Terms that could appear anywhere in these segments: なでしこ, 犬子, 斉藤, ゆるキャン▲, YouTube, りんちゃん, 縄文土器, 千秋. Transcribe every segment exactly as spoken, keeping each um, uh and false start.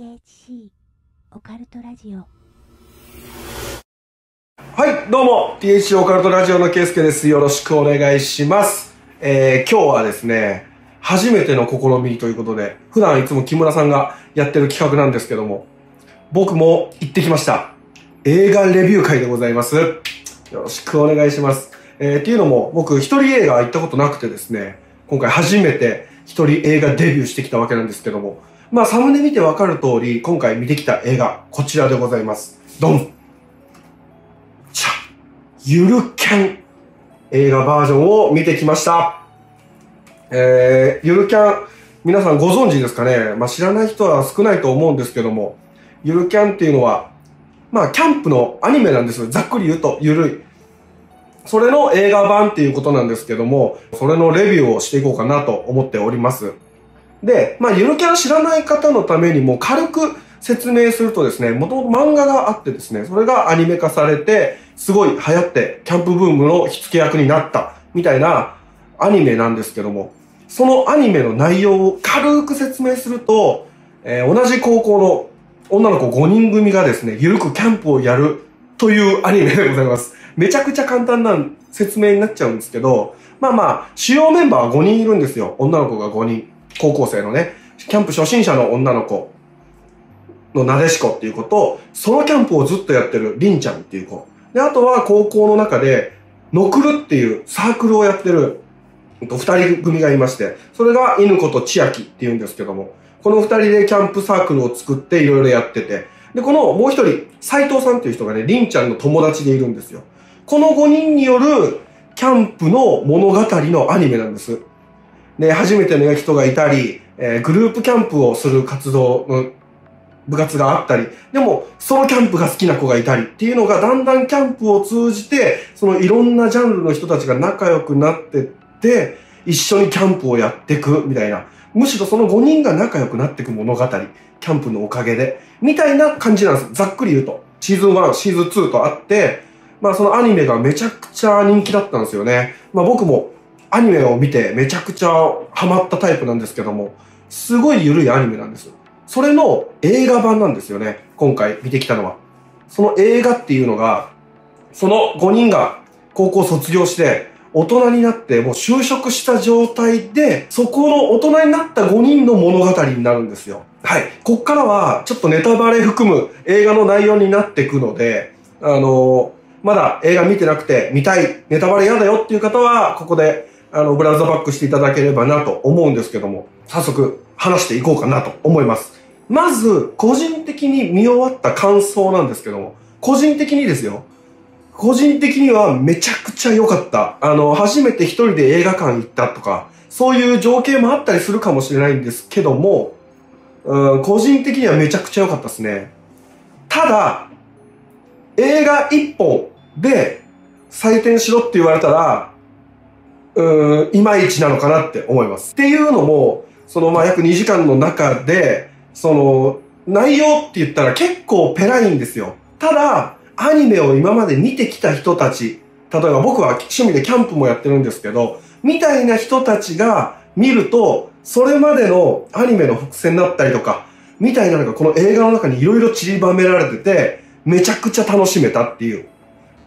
ピーエイチシー オカルトラジオ。はいどうも ピーエイチシー オカルトラジオのケイスケです。よろしくお願いします。えー、今日はですね初めての試みということで、普段いつも木村さんがやってる企画なんですけども、僕も行ってきました。映画レビュー会でございます。よろしくお願いします。えー、っていうのも僕一人映画行ったことなくてですね、今回初めて一人映画デビューしてきたわけなんですけども、まあサムネ見てわかる通り、今回見てきた映画、こちらでございます。ドンチャゆるキャン映画バージョンを見てきました。えー、ゆるキャン、皆さんご存知ですかね。まあ知らない人は少ないと思うんですけども、ゆるキャンっていうのは、まあキャンプのアニメなんですよ。ざっくり言うと、ゆるい。それの映画版っていうことなんですけども、それのレビューをしていこうかなと思っております。で、まあ、ゆるキャン知らない方のためにも軽く説明するとですね、もともと漫画があってですね、それがアニメ化されて、すごい流行って、キャンプブームの火付け役になった、みたいなアニメなんですけども、そのアニメの内容を軽く説明すると、えー、同じ高校の女の子ごにん組がですね、ゆるくキャンプをやるというアニメでございます。めちゃくちゃ簡単な説明になっちゃうんですけど、まあまあ、主要メンバーはごにんいるんですよ。女の子がごにん。高校生のね、キャンプ初心者の女の子のなでしこっていう子と、ソロキャンプをずっとやってるりんちゃんっていう子。で、あとは高校の中で、ノクルっていうサークルをやってる二人組がいまして、それが犬子と千秋っていうんですけども、この二人でキャンプサークルを作っていろいろやってて、で、このもう一人、斉藤さんっていう人がね、りんちゃんの友達でいるんですよ。このごにんによるキャンプの物語のアニメなんです。で、初めての人がいたり、えー、グループキャンプをする活動の部活があったり、でも、ソロキャンプが好きな子がいたりっていうのが、だんだんキャンプを通じて、そのいろんなジャンルの人たちが仲良くなってって、一緒にキャンプをやっていくみたいな。むしろそのごにんが仲良くなっていく物語。キャンプのおかげで。みたいな感じなんです。ざっくり言うと。シーズンワン、シーズンツーとあって、まあそのアニメがめちゃくちゃ人気だったんですよね。まあ僕も、アニメを見てめちゃくちゃハマったタイプなんですけども、すごい緩いアニメなんです。それの映画版なんですよね。今回見てきたのは。その映画っていうのが、そのごにんが高校卒業して、大人になってもう就職した状態で、そこの大人になったごにんの物語になるんですよ。はい。こっからはちょっとネタバレ含む映画の内容になっていくので、あのー、まだ映画見てなくて見たい、ネタバレ嫌だよっていう方は、ここであの、ブラウザバックしていただければなと思うんですけども、早速話していこうかなと思います。まず、個人的に見終わった感想なんですけども、個人的にですよ。個人的にはめちゃくちゃ良かった。あの、初めて一人で映画館行ったとか、そういう情景もあったりするかもしれないんですけども、うん、個人的にはめちゃくちゃ良かったですね。ただ、映画一本で採点しろって言われたら、うーん、いまいちなのかなって思います。っていうのも、そのまあ約にじかんの中で、その内容って言ったら結構ペラいんですよ。ただ、アニメを今まで見てきた人たち、例えば僕は趣味でキャンプもやってるんですけど、みたいな人たちが見ると、それまでのアニメの伏線だったりとか、みたいなのがこの映画の中にいろいろ散りばめられてて、めちゃくちゃ楽しめたっていう。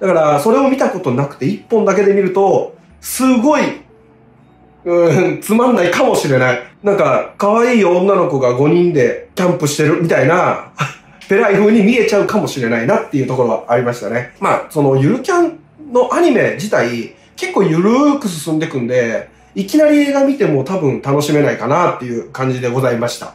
だから、それを見たことなくて、一本だけで見ると、すごい、うん、つまんないかもしれない。なんか、可愛い女の子がごにんでキャンプしてるみたいな、ペライ風に見えちゃうかもしれないなっていうところはありましたね。まあ、その、ゆるキャンのアニメ自体、結構ゆるーく進んでくんで、いきなり映画見ても多分楽しめないかなっていう感じでございました。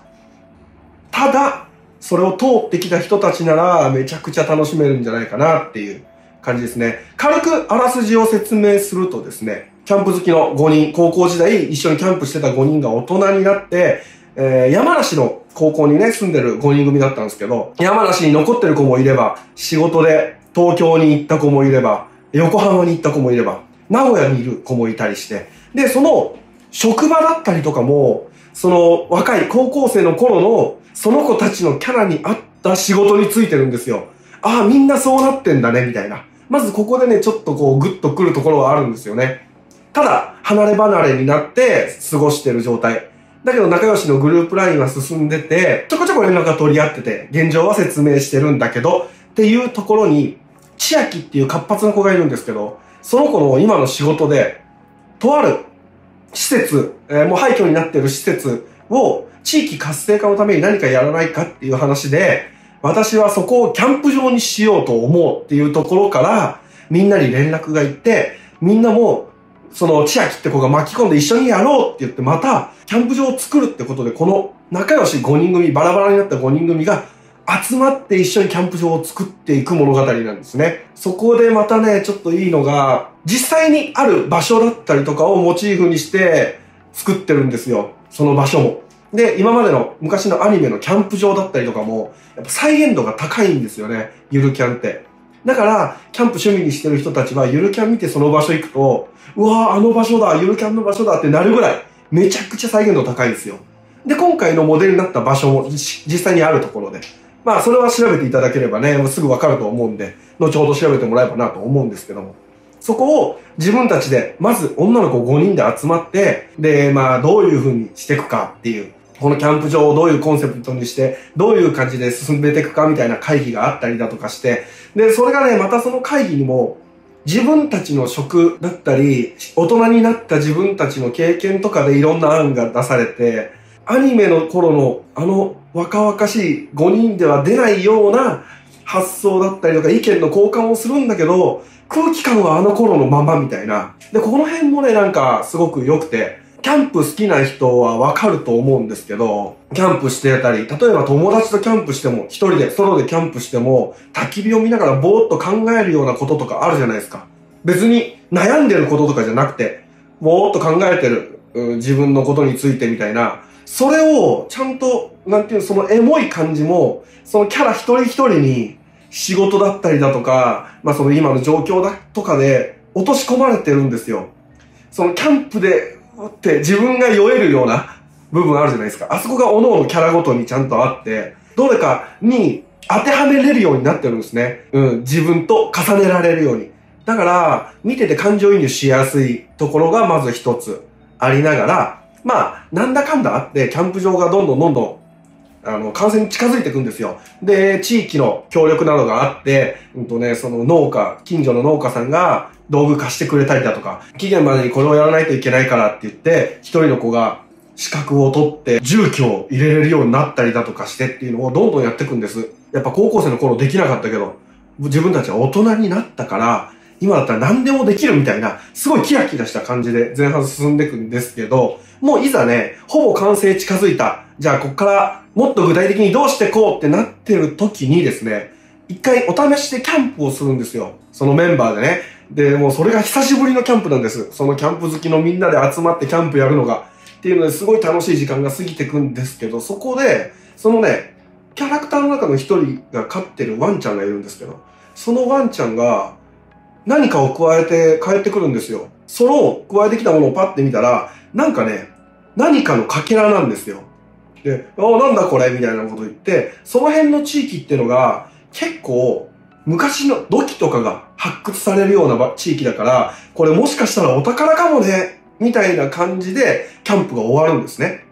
ただ、それを通ってきた人たちなら、めちゃくちゃ楽しめるんじゃないかなっていう感じですね。軽くあらすじを説明するとですね、キャンプ好きのごにん、高校時代一緒にキャンプしてたごにんが大人になって、えー、山梨の高校にね、住んでるごにん組だったんですけど、山梨に残ってる子もいれば、仕事で東京に行った子もいれば、横浜に行った子もいれば、名古屋にいる子もいたりして、で、その職場だったりとかも、その若い高校生の頃のその子たちのキャラに合った仕事についてるんですよ。ああ、みんなそうなってんだね、みたいな。まずここでね、ちょっとこう、グッとくるところはあるんですよね。ただ、離れ離れになって過ごしてる状態。だけど仲良しのグループラインは進んでて、ちょこちょこ連絡が取り合ってて、現状は説明してるんだけど、っていうところに、千秋っていう活発な子がいるんですけど、その子の今の仕事で、とある施設、えー、もう廃墟になってる施設を地域活性化のために何かやらないかっていう話で、私はそこをキャンプ場にしようと思うっていうところから、みんなに連絡がいって、みんなも、その千秋って子が巻き込んで一緒にやろうって言って、またキャンプ場を作るってことで、この仲良しごにん組、バラバラになったごにん組が集まって一緒にキャンプ場を作っていく物語なんですね。そこでまたね、ちょっといいのが、実際にある場所だったりとかをモチーフにして作ってるんですよ。その場所も。で、今までの昔のアニメのキャンプ場だったりとかも、やっぱ再現度が高いんですよね。ゆるキャンって。だから、キャンプ趣味にしてる人たちは、ゆるキャン見てその場所行くと、うわー、あの場所だ、ゆるキャンの場所だってなるぐらい、めちゃくちゃ再現度高いんですよ。で、今回のモデルになった場所も、実際にあるところで。まあ、それは調べていただければね、すぐわかると思うんで、後ほど調べてもらえばなと思うんですけども。そこを自分たちで、まず女の子ごにんで集まって、で、まあ、どういう風にしていくかっていう、このキャンプ場をどういうコンセプトにして、どういう感じで進めていくかみたいな会議があったりだとかして、で、それがね、またその会議にも、自分たちの職だったり、大人になった自分たちの経験とかでいろんな案が出されて、アニメの頃のあの若々しいごにんでは出ないような発想だったりとか意見の交換をするんだけど、空気感はあの頃のままみたいな。で、この辺もね、なんかすごく良くて、キャンプ好きな人はわかると思うんですけど、キャンプしてたり、例えば友達とキャンプしても、一人で、ソロでキャンプしても、焚き火を見ながらぼーっと考えるようなこととかあるじゃないですか。別に悩んでることとかじゃなくて、ぼーっと考えてる、うん、自分のことについてみたいな、それをちゃんと、なんていうの、そのエモい感じも、そのキャラ一人一人に仕事だったりだとか、まあその今の状況だとかで落とし込まれてるんですよ。そのキャンプで、って自分が酔えるような部分あるじゃないですか。あそこが各々キャラごとにちゃんとあって、どれかに当てはめれるようになってるんですね。うん、自分と重ねられるように。だから、見てて感情移入しやすいところがまず一つありながら、まあ、なんだかんだあって、キャンプ場がどんどんどんどん、あの、完成に近づいていくんですよ。で、地域の協力などがあって、うんとね、その農家、近所の農家さんが道具貸してくれたりだとか、期限までにこれをやらないといけないからって言って、一人の子が資格を取って住居を入れれるようになったりだとかしてっていうのをどんどんやっていくんです。やっぱ高校生の頃できなかったけど、自分たちは大人になったから、今だったら何でもできるみたいな、すごいキラキラした感じで前半進んでいくんですけど、もういざね、ほぼ完成近づいた。じゃあこっからもっと具体的にどうしてこうってなってる時にですね、一回お試しでキャンプをするんですよ。そのメンバーでね。で、もうそれが久しぶりのキャンプなんです。そのキャンプ好きのみんなで集まってキャンプやるのが。っていうのですごい楽しい時間が過ぎてくんですけど、そこで、そのね、キャラクターの中の一人が飼ってるワンちゃんがいるんですけど、そのワンちゃんが、何かを加えて帰ってくるんですよ。その加えてきたものをパッて見たら、なんかね、何かのかけらなんですよ。で、ああ、なんだこれみたいなこと言って、その辺の地域っていうのが、結構、昔の土器とかが発掘されるような地域だから、これもしかしたらお宝かもね、みたいな感じで、キャンプが終わるんですね。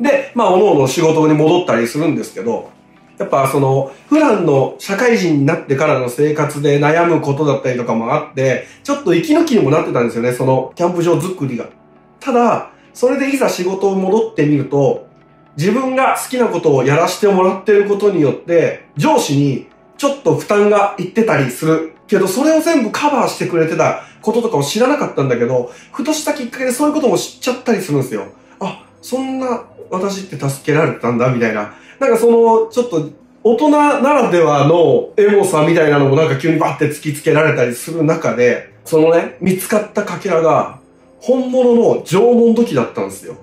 で、まあ、おのおの仕事に戻ったりするんですけど、やっぱその、普段の社会人になってからの生活で悩むことだったりとかもあって、ちょっと息抜きにもなってたんですよね、そのキャンプ場作りが。ただ、それでいざ仕事を戻ってみると、自分が好きなことをやらせてもらってることによって、上司にちょっと負担がいってたりする。けど、それを全部カバーしてくれてたこととかを知らなかったんだけど、ふとしたきっかけでそういうことも知っちゃったりするんですよ。あ、そんな私って助けられたんだ、みたいな。なんかその、ちょっと、大人ならではのエモさみたいなのもなんか急にバッて突きつけられたりする中で、そのね、見つかったかけらが、本物の縄文土器だったんですよ。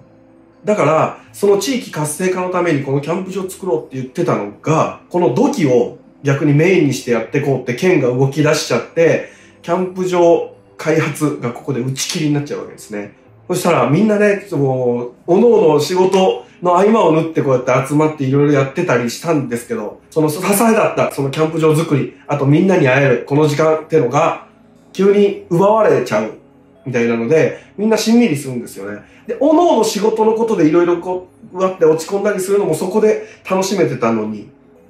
だから、その地域活性化のためにこのキャンプ場を作ろうって言ってたのが、この土器を逆にメインにしてやっていこうって県が動き出しちゃって、キャンプ場開発がここで打ち切りになっちゃうわけですね。そしたらみんなね、もう、おのおの仕事の合間を縫ってこうやって集まっていろいろやってたりしたんですけど、その支えだった、そのキャンプ場作り、あとみんなに会える、この時間ってのが、急に奪われちゃうみたいなので、みんなしんみりするんですよね。で、おのおの仕事のことでいろいろこう、うわって落ち込んだりするのもそこで楽しめてたのに、っ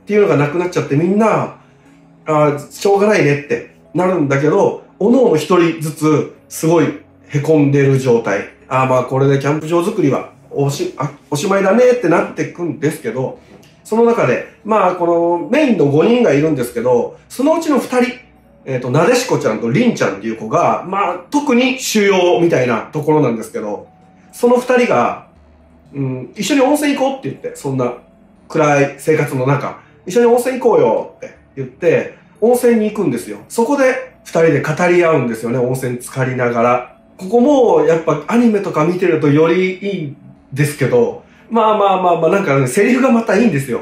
ていうのがなくなっちゃって、みんな、ああ、しょうがないねってなるんだけど、おのおの一人ずつ、すごい凹んでる状態。ああ、まあこれでキャンプ場作りはおし、あ、おしまいだねってなってくんですけど、その中で、まあこのメインのごにんがいるんですけど、そのうちのふたり、えっと、なでしこちゃんとりんちゃんっていう子が、まあ、特に主要みたいなところなんですけど、その二人が、うん、一緒に温泉行こうって言って、そんな暗い生活の中、一緒に温泉行こうよって言って、温泉に行くんですよ。そこで二人で語り合うんですよね、温泉浸かりながら。ここも、やっぱアニメとか見てるとよりいいんですけど、まあまあまあまあ、なんかね、セリフがまたいいんですよ。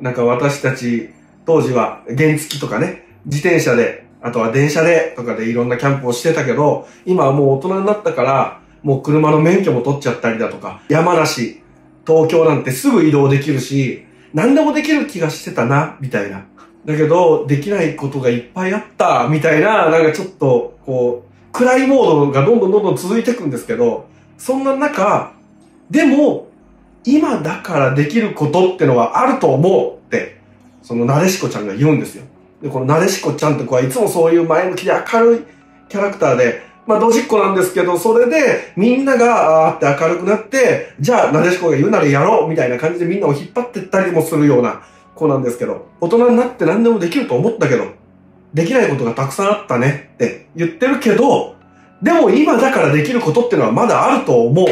なんか私たち、当時は原付とかね、自転車で、あとは電車でとかでいろんなキャンプをしてたけど、今はもう大人になったから、もう車の免許も取っちゃったりだとか、山梨、東京なんてすぐ移動できるし、何でもできる気がしてたな、みたいな。だけど、できないことがいっぱいあった、みたいな、なんかちょっと、こう、暗いモードがどんどんどんどん続いていくんですけど、そんな中、でも、今だからできることってのはあると思うって、そのなでしこちゃんが言うんですよ。で、このなでしこちゃんって子はいつもそういう前向きで明るいキャラクターで、まあドジっ子なんですけど、それでみんながあーって明るくなって、じゃあなでしこが言うならやろうみたいな感じでみんなを引っ張ってったりもするような子なんですけど、大人になって何でもできると思ったけど、できないことがたくさんあったねって言ってるけど、でも今だからできることってのはまだあると思う。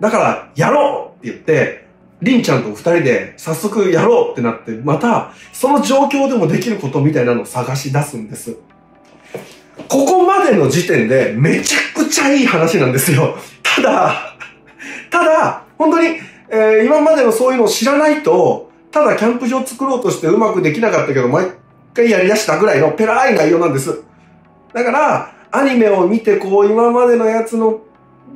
だからやろうって言って、りんちゃんと二人で早速やろうってなって、またその状況でもできることみたいなのを探し出すんです。ここまでの時点でめちゃくちゃいい話なんですよ。ただ、ただ、本当に、えー、今までのそういうのを知らないと、ただキャンプ場作ろうとしてうまくできなかったけど、毎回やり出したぐらいのペラーい内容なんです。だから、アニメを見てこう今までのやつの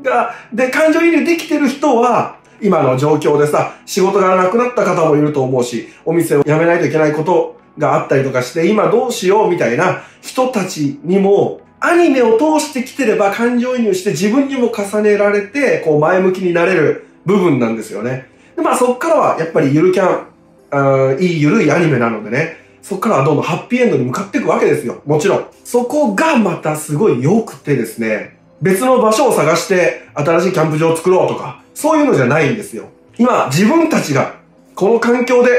が、で、感情移入できてる人は、今の状況でさ、仕事がなくなった方もいると思うし、お店を辞めないといけないことがあったりとかして、今どうしようみたいな人たちにも、アニメを通してきてれば感情移入して自分にも重ねられて、こう前向きになれる部分なんですよね。で、まあそっからはやっぱりゆるキャン、あー、いいゆるいアニメなのでね、そっからはどんどんハッピーエンドに向かっていくわけですよ。もちろん。そこがまたすごい良くてですね、別の場所を探して新しいキャンプ場を作ろうとか、そういうのじゃないんですよ。今、自分たちが、この環境で、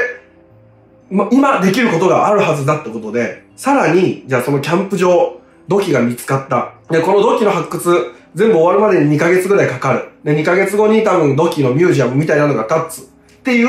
ま、今できることがあるはずだってことで、さらに、じゃあそのキャンプ場、土器が見つかった。で、この土器の発掘、全部終わるまでににかげつぐらいかかる。で、にかげつごに多分土器のミュージアムみたいなのが立つ。っていう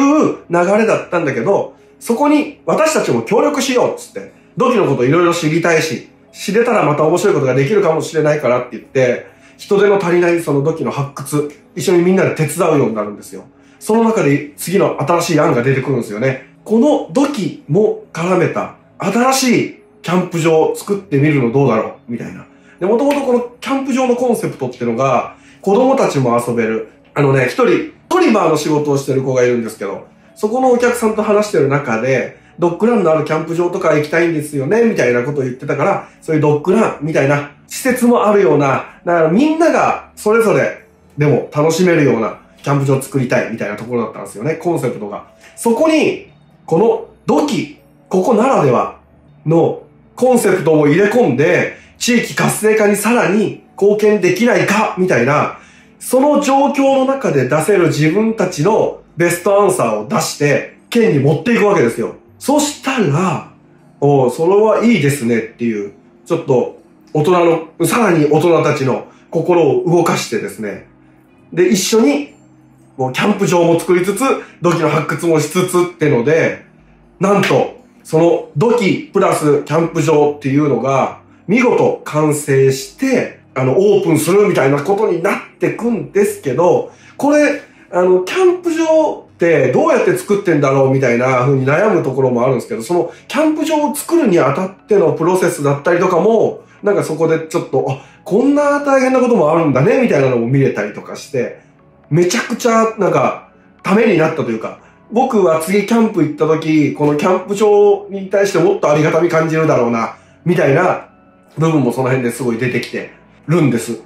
流れだったんだけど、そこに私たちも協力しようっつって、土器のこといろいろ知りたいし、知れたらまた面白いことができるかもしれないからって言って、人手の足りないその土器の発掘、一緒にみんなで手伝うようになるんですよ。その中で次の新しい案が出てくるんですよね。この土器も絡めた新しいキャンプ場を作ってみるのどうだろうみたいな。で、もともとこのキャンプ場のコンセプトっていうのが、子供たちも遊べる。あのね、一人、トリマーの仕事をしてる子がいるんですけど、そこのお客さんと話してる中で、ドッグランのあるキャンプ場とか行きたいんですよね、みたいなことを言ってたから、そういうドッグランみたいな施設もあるような、だからみんながそれぞれでも楽しめるようなキャンプ場を作りたいみたいなところだったんですよね、コンセプトが。そこに、この土器、ここならではのコンセプトを入れ込んで、地域活性化にさらに貢献できないか、みたいな、その状況の中で出せる自分たちのベストアンサーを出して、県に持っていくわけですよ。そしたら、おう、それはいいですねっていう、ちょっと大人の、さらに大人たちの心を動かしてですね。で、一緒に、もうキャンプ場も作りつつ、土器の発掘もしつつってので、なんと、その土器プラスキャンプ場っていうのが、見事完成して、あの、オープンするみたいなことになってくんですけど、これ、あの、キャンプ場、でどうやって作ってんだろうみたいな風に悩むところもあるんですけど、そのキャンプ場を作るにあたってのプロセスだったりとかも、なんかそこでちょっと、あ、こんな大変なこともあるんだねみたいなのも見れたりとかして、めちゃくちゃなんかためになったというか、僕は次キャンプ行った時、このキャンプ場に対してもっとありがたみ感じるだろうな、みたいな部分もその辺ですごい出てきてるんです。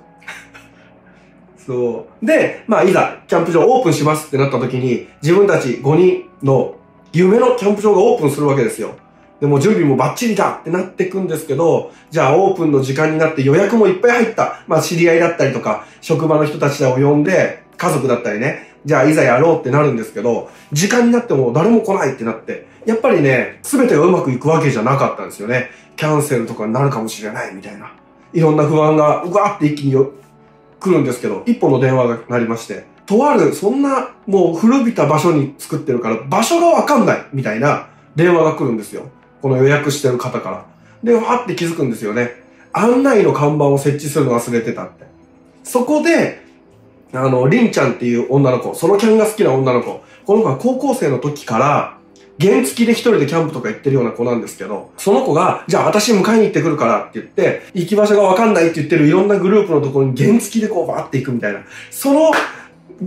そう。で、まあ、いざ、キャンプ場オープンしますってなった時に、自分たちごにんの夢のキャンプ場がオープンするわけですよ。で、もう準備もバッチリだってなってくんですけど、じゃあオープンの時間になって予約もいっぱい入った。まあ、知り合いだったりとか、職場の人たちを呼んで、家族だったりね、じゃあいざやろうってなるんですけど、時間になっても誰も来ないってなって、やっぱりね、すべてがうまくいくわけじゃなかったんですよね。キャンセルとかになるかもしれないみたいな。いろんな不安が、うわーって一気によ来るんですけど、一本の電話が鳴りまして、とある、そんな、もう古びた場所に作ってるから、場所がわかんないみたいな電話が来るんですよ。この予約してる方から。で、わーって気づくんですよね。案内の看板を設置するの忘れてたって。そこで、あの、りんちゃんっていう女の子、ソロキャンが好きな女の子、この子は高校生の時から、原付きで一人でキャンプとか行ってるような子なんですけど、その子が、じゃあ私迎えに行ってくるからって言って、行き場所がわかんないって言ってるいろんなグループのところに原付きでこうバーって行くみたいな。その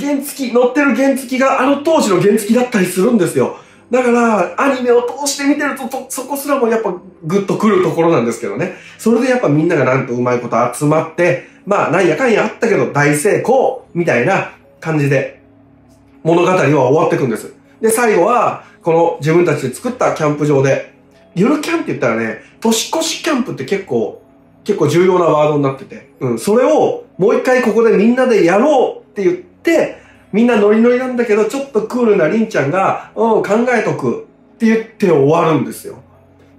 原付き、乗ってる原付きがあの当時の原付きだったりするんですよ。だから、アニメを通して見てると、そこすらもやっぱグッとくるところなんですけどね。それでやっぱみんながなんとうまいこと集まって、まあなんやかんやあったけど大成功みたいな感じで物語は終わっていくんです。で、最後は、この自分たちで作ったキャンプ場で、ゆるキャンって言ったらね、年越しキャンプって結構、結構重要なワードになってて、うん、それをもう一回ここでみんなでやろうって言って、みんなノリノリなんだけど、ちょっとクールなりんちゃんが、うん、考えとくって言って終わるんですよ。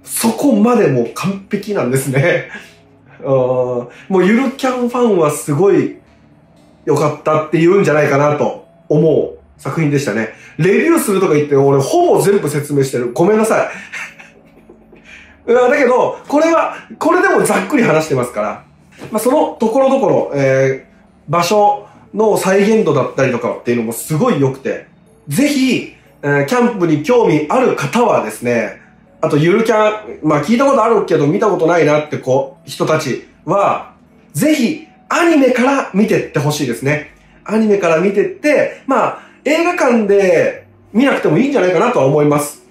そこまでもう完璧なんですね。うん、もうゆるキャンファンはすごい良かったって言うんじゃないかなと思う作品でしたね。レビューするとか言って、俺ほぼ全部説明してる。ごめんなさい。だけど、これは、これでもざっくり話してますから、まあ、そのところどころ、えー、場所、の再現度だったりとかっていうのもすごい良くて、ぜひ、えー、キャンプに興味ある方はですね、あとゆるキャン、まあ聞いたことあるけど見たことないなってこう、人たちは、ぜひアニメから見てってほしいですね。アニメから見てって、まあ映画館で見なくてもいいんじゃないかなとは思います。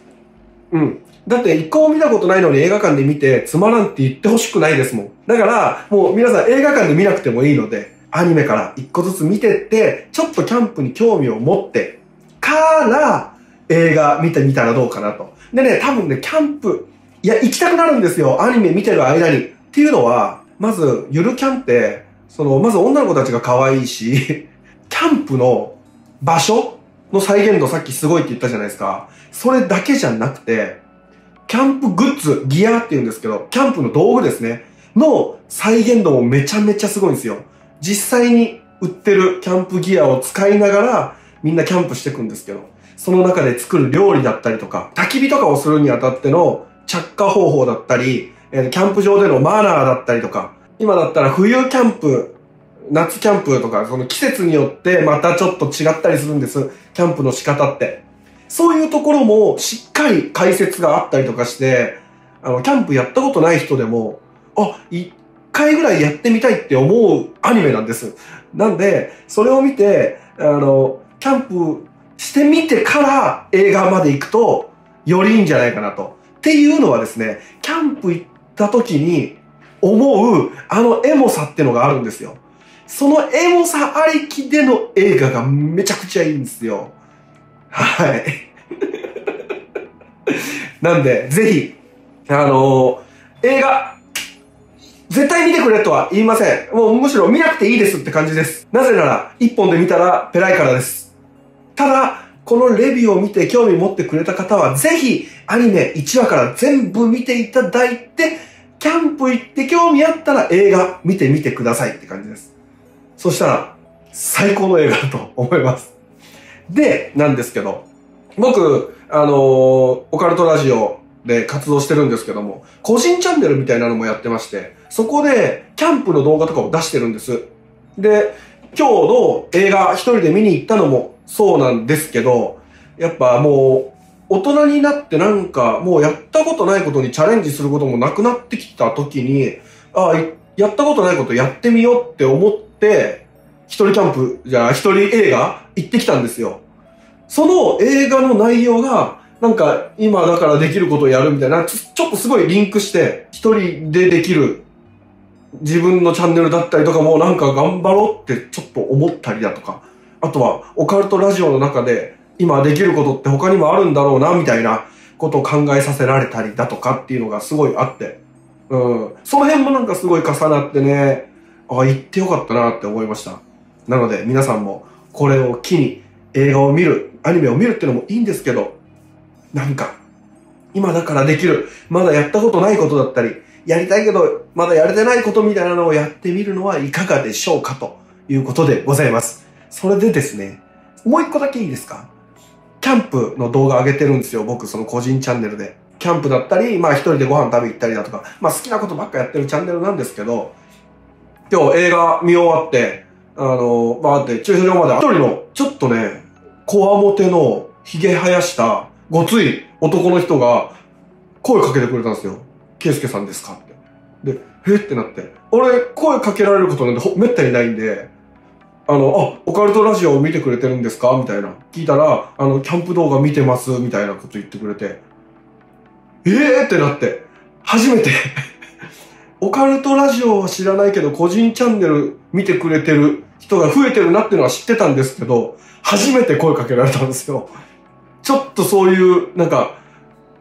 うん。だって一個も見たことないのに映画館で見てつまらんって言ってほしくないですもん。だからもう皆さん映画館で見なくてもいいので、アニメから一個ずつ見てって、ちょっとキャンプに興味を持ってから映画見てみたらどうかなと。でね、多分ね、キャンプ、いや、行きたくなるんですよ。アニメ見てる間に。っていうのは、まず、ゆるキャンって、その、まず女の子たちが可愛いし、キャンプの場所の再現度さっきすごいって言ったじゃないですか。それだけじゃなくて、キャンプグッズ、ギアって言うんですけど、キャンプの道具ですね。の再現度もめちゃめちゃすごいんですよ。実際に売ってるキャンプギアを使いながらみんなキャンプしていくんですけど、その中で作る料理だったりとか、焚き火とかをするにあたっての着火方法だったり、キャンプ場でのマナーだったりとか、今だったら冬キャンプ、夏キャンプとか、その季節によってまたちょっと違ったりするんです。キャンプの仕方って。そういうところもしっかり解説があったりとかして、あの、キャンプやったことない人でも、あ、いいっかいぐらいやってみたいって思うアニメなんです。なんで、それを見て、あの、キャンプしてみてから映画まで行くと、よりいいんじゃないかなと。っていうのはですね、キャンプ行った時に思う、あのエモさってのがあるんですよ。そのエモさありきでの映画がめちゃくちゃいいんですよ。はい。なんで、ぜひ、あの、映画、絶対見てくれとは言いません。もうむしろ見なくていいですって感じです。なぜなら、一本で見たらペライからです。ただ、このレビューを見て興味持ってくれた方は、ぜひアニメいちわから全部見ていただいて、キャンプ行って興味あったら映画見てみてくださいって感じです。そしたら、最高の映画だと思います。で、なんですけど、僕、あのー、オカルトラジオで活動してるんですけども、個人チャンネルみたいなのもやってまして、そこで、キャンプの動画とかを出してるんです。で、今日の映画一人で見に行ったのもそうなんですけど、やっぱもう、大人になってなんか、もうやったことないことにチャレンジすることもなくなってきた時に、ああ、やったことないことやってみようって思って、一人キャンプ、じゃあ一人映画行ってきたんですよ。その映画の内容が、なんか今だからできることをやるみたいな、ちょっとすごいリンクして、一人でできる自分のチャンネルだったりとかもなんか頑張ろうってちょっと思ったりだとか、あとはオカルトラジオの中で今できることって他にもあるんだろうなみたいなことを考えさせられたりだとかっていうのがすごいあって、うん、その辺もなんかすごい重なってね、ああ行ってよかったなって思いました。なので皆さんもこれを機に映画を見る、アニメを見るっていうのもいいんですけど、なんか今だからできる、まだやったことないことだったり、やりたいけどまだやれてないことみたいなのをやってみるのはいかがでしょうかということでございます。それでですね、もう一個だけいいですか？キャンプの動画上げてるんですよ。僕その個人チャンネルで。キャンプだったり、まあ一人でご飯食べ行ったりだとか、まあ好きなことばっかやってるチャンネルなんですけど、今日映画見終わって、あの、バーって駐車場まで一人のちょっとね、こわもての髭生やしたごつい男の人が声かけてくれたんですよ。ケイスケさんですかって。で、えってなって。俺、声かけられることなんてめったにないんで、あの、あ、オカルトラジオを見てくれてるんですかみたいな。聞いたら、あの、キャンプ動画見てます、みたいなこと言ってくれて。えーってなって。初めて。オカルトラジオは知らないけど、個人チャンネル見てくれてる人が増えてるなっていうのは知ってたんですけど、初めて声かけられたんですよ。ちょっとそういう、なんか、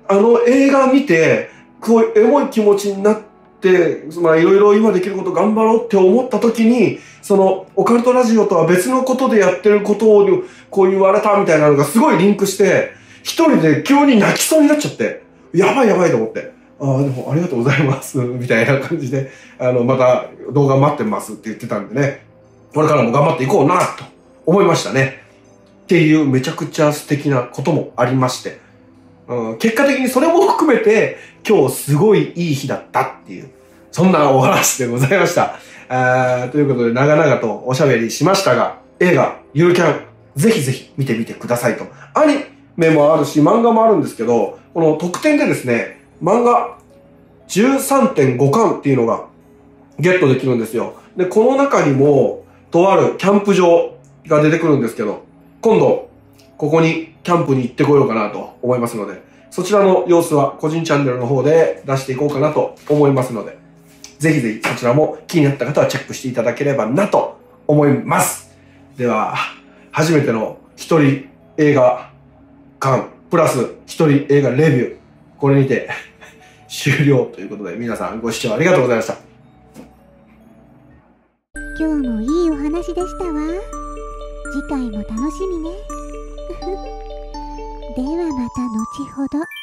あの映画見て、こう、エモい気持ちになって、まあ、いろいろ今できること頑張ろうって思った時に、その、オカルトラジオとは別のことでやってることを、こう言われたみたいなのがすごいリンクして、一人で急に泣きそうになっちゃって、やばいやばいと思って、ああ、でもありがとうございます、みたいな感じで、あの、また動画待ってますって言ってたんでね、これからも頑張っていこうな、と思いましたね。っていうめちゃくちゃ素敵なこともありまして、うん、結果的にそれも含めて今日すごいいい日だったっていう、そんなお話でございました。あということで長々とおしゃべりしましたが、映画、ゆるキャン、ぜひぜひ見てみてくださいと。アニメもあるし、漫画もあるんですけど、この特典でですね、漫画 じゅうさんてんごかんっていうのがゲットできるんですよ。で、この中にも、とあるキャンプ場が出てくるんですけど、今度、ここにキャンプに行ってこようかなと思いますので、そちらの様子は個人チャンネルの方で出していこうかなと思いますので、ぜひぜひそちらも気になった方はチェックしていただければなと思います。では、初めての一人映画館、プラス一人映画レビュー、これにて終了ということで、皆さんご視聴ありがとうございました。今日もいいお話でしたわ。次回も楽しみね。ではまた後ほど。